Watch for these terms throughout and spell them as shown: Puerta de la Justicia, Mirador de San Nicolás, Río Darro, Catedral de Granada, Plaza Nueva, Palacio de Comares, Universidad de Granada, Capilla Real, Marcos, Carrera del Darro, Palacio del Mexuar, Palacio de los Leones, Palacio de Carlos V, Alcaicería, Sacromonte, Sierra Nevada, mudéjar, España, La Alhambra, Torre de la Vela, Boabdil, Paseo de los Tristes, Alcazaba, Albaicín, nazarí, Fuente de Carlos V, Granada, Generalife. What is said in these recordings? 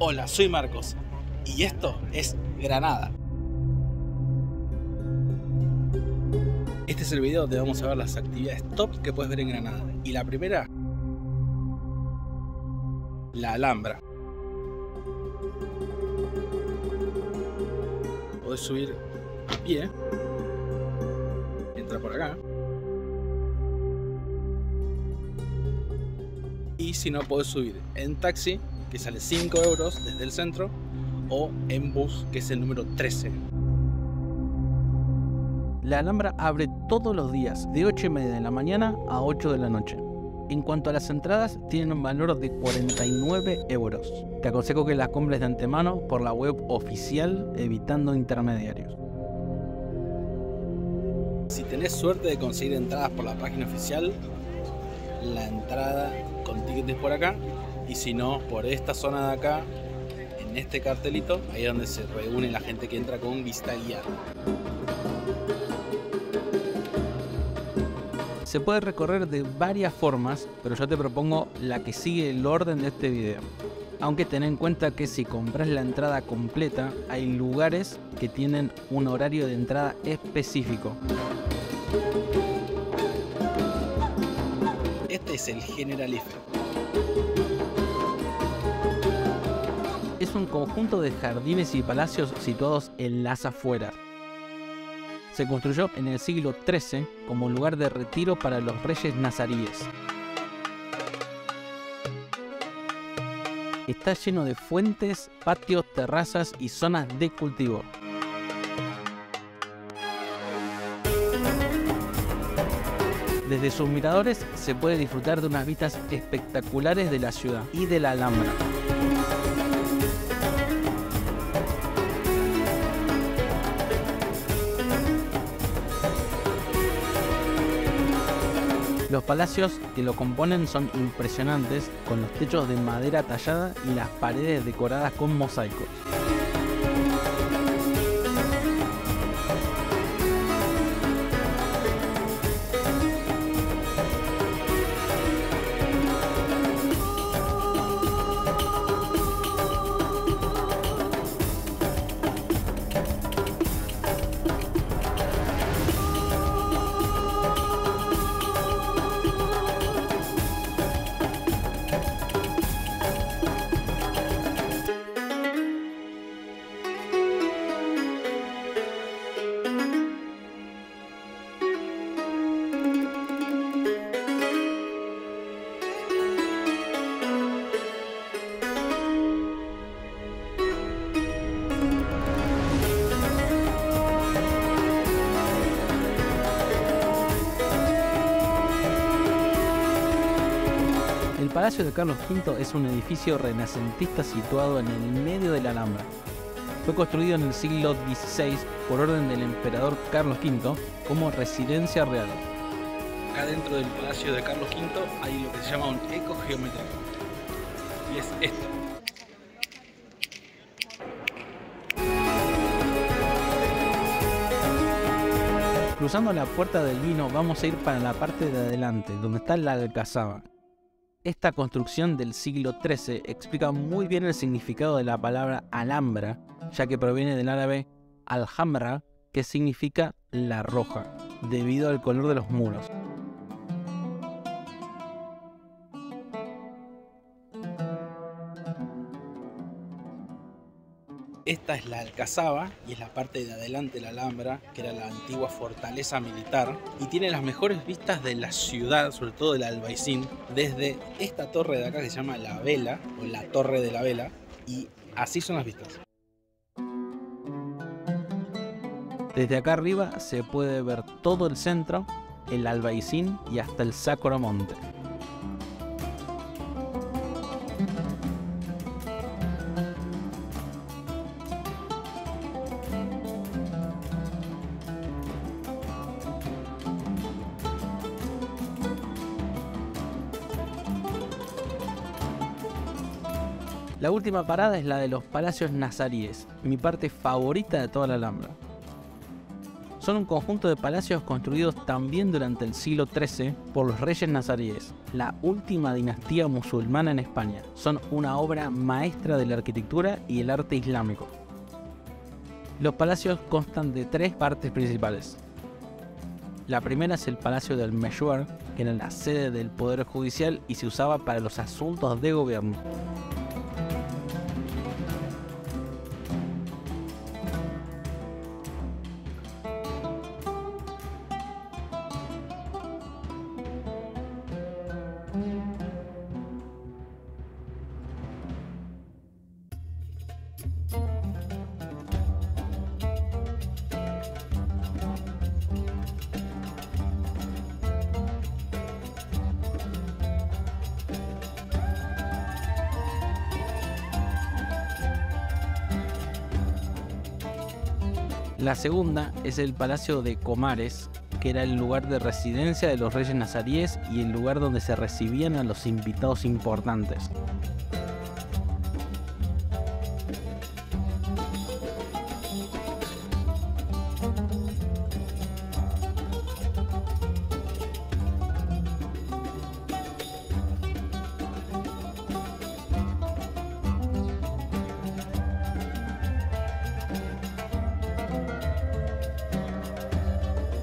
Hola, soy Marcos y esto es Granada. Este es el video donde vamos a ver las actividades top que puedes ver en Granada. Y la primera, la Alhambra. Podés subir a pie, entra por acá. Y si no, podés subir en taxi, que sale 5 € desde el centro, o en bus, que es el número 13. La Alhambra abre todos los días de 8:30 de la mañana a 8 de la noche. En cuanto a las entradas, tienen un valor de 49 €. Te aconsejo que las compres de antemano por la web oficial, evitando intermediarios. Si tenés suerte de conseguir entradas por la página oficial, la entrada con tickets por acá, y si no, por esta zona de acá, en este cartelito, ahí es donde se reúne la gente que entra con vista guiada. Se puede recorrer de varias formas, pero yo te propongo la que sigue el orden de este video. Aunque ten en cuenta que si compras la entrada completa, hay lugares que tienen un horario de entrada específico. Este es el Generalife. Es un conjunto de jardines y palacios situados en las afueras. Se construyó en el siglo XIII como lugar de retiro para los reyes nazaríes. Está lleno de fuentes, patios, terrazas y zonas de cultivo. Desde sus miradores se puede disfrutar de unas vistas espectaculares de la ciudad y de la Alhambra. Los palacios que lo componen son impresionantes, con los techos de madera tallada y las paredes decoradas con mosaicos. El Palacio de Carlos V es un edificio renacentista situado en el medio de la Alhambra. Fue construido en el siglo XVI por orden del emperador Carlos V como residencia real. Acá dentro del Palacio de Carlos V hay lo que se llama un eco geométrico, y es esto. Cruzando la Puerta del Vino vamos a ir para la parte de adelante, donde está la Alcazaba. Esta construcción del siglo XIII explica muy bien el significado de la palabra Alhambra, ya que proviene del árabe Alhambra, que significa la roja, debido al color de los muros. Esta es la Alcazaba y es la parte de adelante de la Alhambra, que era la antigua fortaleza militar, y tiene las mejores vistas de la ciudad, sobre todo del Albaicín, desde esta torre de acá que se llama La Vela, o la Torre de la Vela, y así son las vistas. Desde acá arriba se puede ver todo el centro, el Albaicín y hasta el Sacromonte. La última parada es la de los palacios nazaríes, mi parte favorita de toda la Alhambra. son un conjunto de palacios construidos también durante el siglo XIII por los reyes nazaríes, la última dinastía musulmana en España. Son una obra maestra de la arquitectura y el arte islámico. Los palacios constan de tres partes principales. La primera es el Palacio del Mexuar, que era la sede del Poder Judicial y se usaba para los asuntos de gobierno. La segunda es el Palacio de Comares, que era el lugar de residencia de los reyes nazaríes y el lugar donde se recibían a los invitados importantes.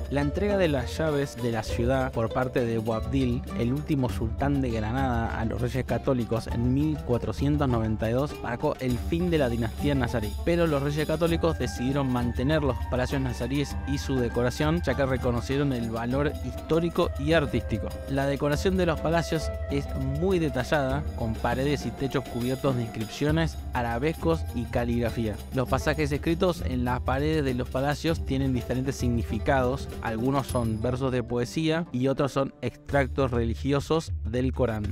La entrega de las llaves de la ciudad por parte de Boabdil, el último sultán de Granada, a los reyes católicos en 1492 marcó el fin de la dinastía nazarí. Pero los reyes católicos decidieron mantener los palacios nazaríes y su decoración, ya que reconocieron el valor histórico y artístico. La decoración de los palacios es muy detallada, con paredes y techos cubiertos de inscripciones, arabescos y caligrafía. Los pasajes escritos en las paredes de los palacios tienen diferentes significados. Algunos son versos de poesía y otros son extractos religiosos del Corán.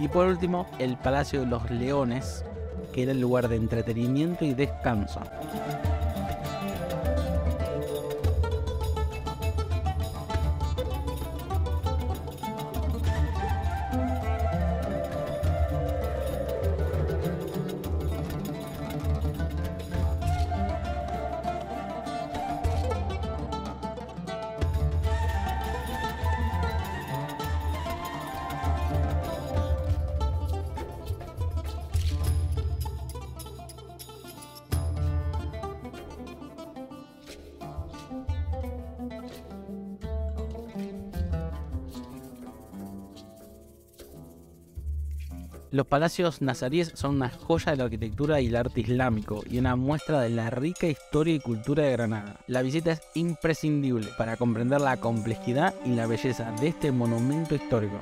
Y por último, el Palacio de los Leones, que era el lugar de entretenimiento y descanso. Los palacios nazaríes son una joya de la arquitectura y el arte islámico y una muestra de la rica historia y cultura de Granada. La visita es imprescindible para comprender la complejidad y la belleza de este monumento histórico.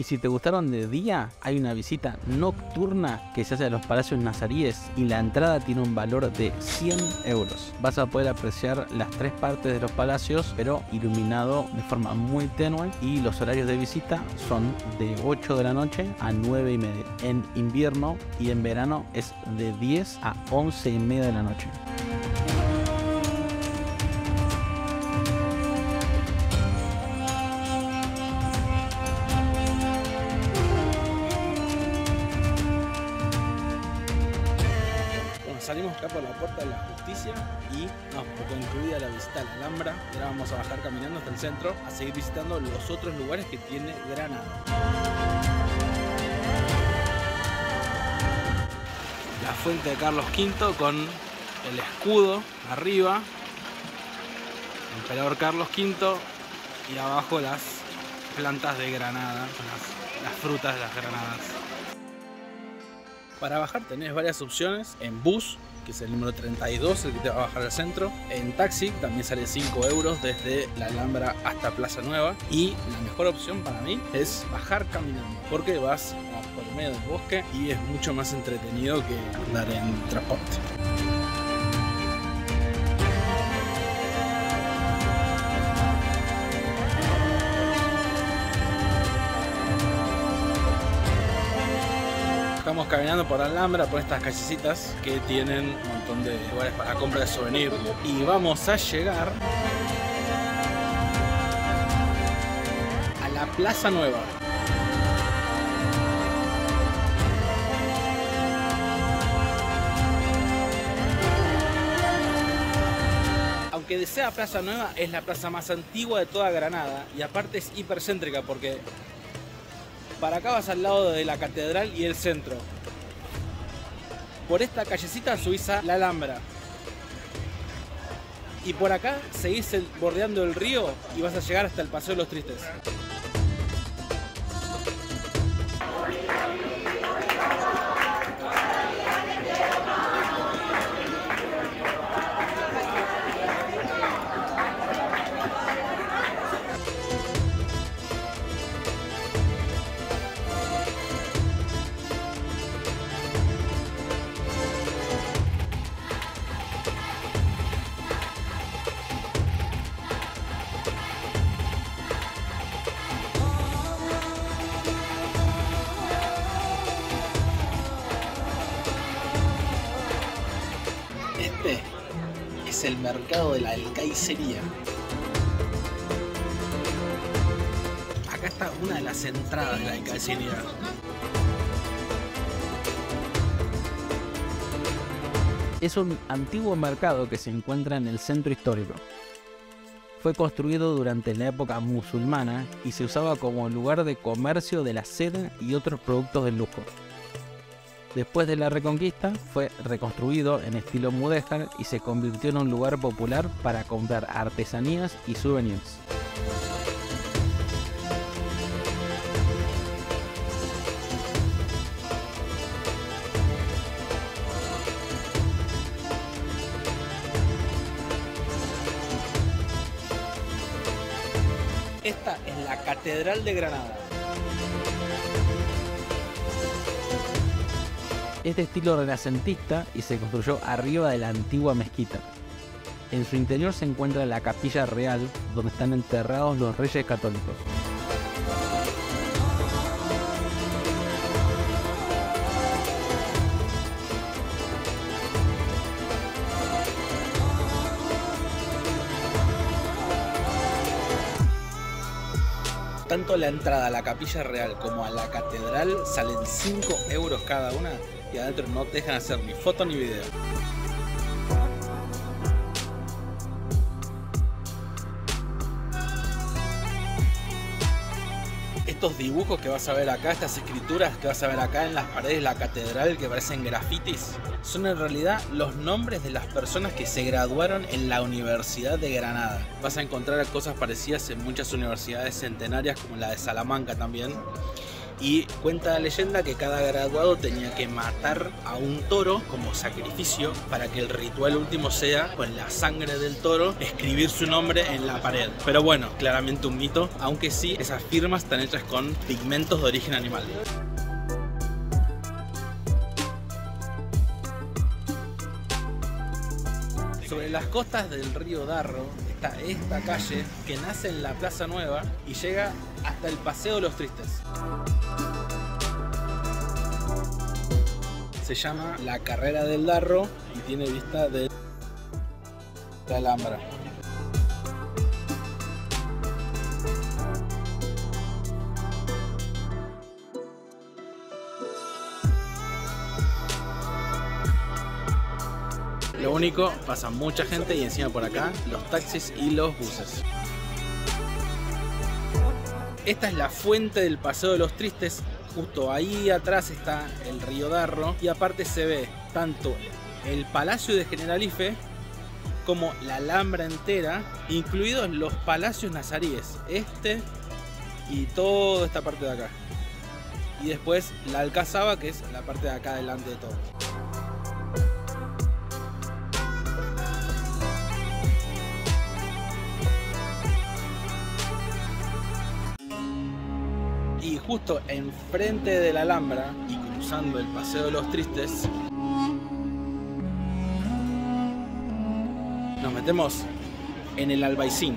Y si te gustaron de día, hay una visita nocturna que se hace a los palacios nazaríes y la entrada tiene un valor de 100 euros. Vas a poder apreciar las tres partes de los palacios, pero iluminado de forma muy tenue, y los horarios de visita son de 8 de la noche a 9 y media en invierno, y en verano es de 10 a 11 y media de la noche. Salimos acá por la Puerta de la Justicia y concluida la visita a la Alhambra. Ahora vamos a bajar caminando hasta el centro a seguir visitando los otros lugares que tiene Granada. La Fuente de Carlos V con el escudo arriba, el emperador Carlos V, y abajo las plantas de Granada, las frutas de las granadas. Para bajar tenés varias opciones: en bus, que es el número 32, el que te va a bajar al centro; en taxi, también sale 5 euros desde la Alhambra hasta Plaza Nueva; y la mejor opción para mí es bajar caminando, porque vas por medio del bosque y es mucho más entretenido que andar en transporte. Estamos caminando por la Alhambra, por estas callecitas que tienen un montón de lugares para compra de souvenirs, y vamos a llegar Plaza Nueva. Aunque de sea Plaza Nueva, es la plaza más antigua de toda Granada y aparte es hipercéntrica porque para acá vas al lado de la catedral y el centro. Por esta callecita subís a La Alhambra. Y por acá seguís bordeando el río y vas a llegar hasta el Paseo de los Tristes. Este es el mercado de la Alcaicería. Acá está una de las entradas de la Alcaicería. Es un antiguo mercado que se encuentra en el centro histórico. Fue construido durante la época musulmana y se usaba como lugar de comercio de la seda y otros productos de lujo. Después de la Reconquista, fue reconstruido en estilo mudéjar y se convirtió en un lugar popular para comprar artesanías y souvenirs. Esta es la Catedral de Granada. Es de estilo renacentista y se construyó arriba de la antigua mezquita. En su interior se encuentra la Capilla Real, donde están enterrados los reyes católicos. Tanto la entrada a la Capilla Real como a la Catedral salen 5 € cada una. Y adentro no te dejan hacer ni foto ni video. Estos dibujos que vas a ver acá, estas escrituras que vas a ver acá en las paredes de la catedral que parecen grafitis, son en realidad los nombres de las personas que se graduaron en la Universidad de Granada. Vas a encontrar cosas parecidas en muchas universidades centenarias como la de Salamanca también. Y cuenta la leyenda que cada graduado tenía que matar a un toro como sacrificio para que el ritual último sea, con la sangre del toro, escribir su nombre en la pared. Pero bueno, claramente un mito, aunque sí, esas firmas están hechas con pigmentos de origen animal. Sobre las costas del río Darro está esta calle que nace en la Plaza Nueva y llega hasta el Paseo de los Tristes. Se llama la Carrera del Darro y tiene vista de la Alhambra. Lo único, pasa mucha gente y encima por acá los taxis y los buses. Esta es la fuente del Paseo de los Tristes. Justo ahí atrás está el río Darro y aparte se ve tanto el Palacio de Generalife como la Alhambra entera, incluidos los palacios nazaríes, este y toda esta parte de acá. Y después la Alcazaba, que es la parte de acá delante de todo. Justo enfrente de la Alhambra y cruzando el Paseo de los Tristes, nos metemos en el Albaicín.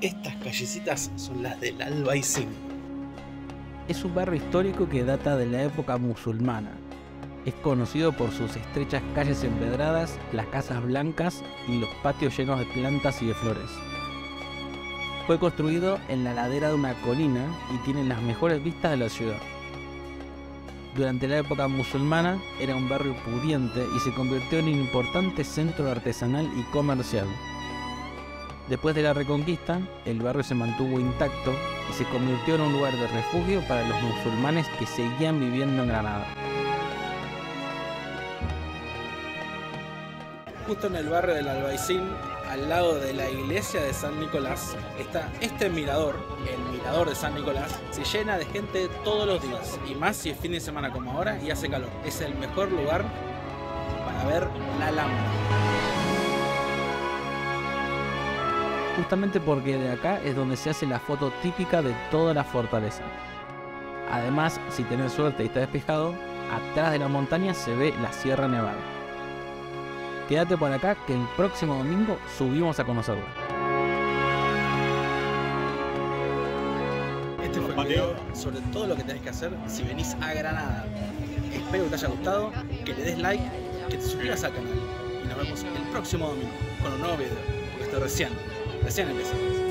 Estas callecitas son las del Albaicín. Es un barrio histórico que data de la época musulmana. Es conocido por sus estrechas calles empedradas, las casas blancas y los patios llenos de plantas y de flores. Fue construido en la ladera de una colina y tiene las mejores vistas de la ciudad. Durante la época musulmana era un barrio pudiente y se convirtió en un importante centro artesanal y comercial. Después de la Reconquista, el barrio se mantuvo intacto y se convirtió en un lugar de refugio para los musulmanes que seguían viviendo en Granada. Justo en el barrio del Albaicín, al lado de la iglesia de San Nicolás, está este mirador, el Mirador de San Nicolás. Se llena de gente todos los días, y más si es fin de semana como ahora y hace calor. Es el mejor lugar para ver la Alhambra. Justamente porque de acá es donde se hace la foto típica de toda la fortaleza. Además, si tenés suerte y está despejado, atrás de la montaña se ve la Sierra Nevada. Quédate por acá que el próximo domingo subimos a conocerla. Este fue el video sobre todo lo que tenés que hacer si venís a Granada. Espero que te haya gustado, que le des like, que te suscribas al canal. Y nos vemos el próximo domingo con un nuevo video, porque esto recién empezamos.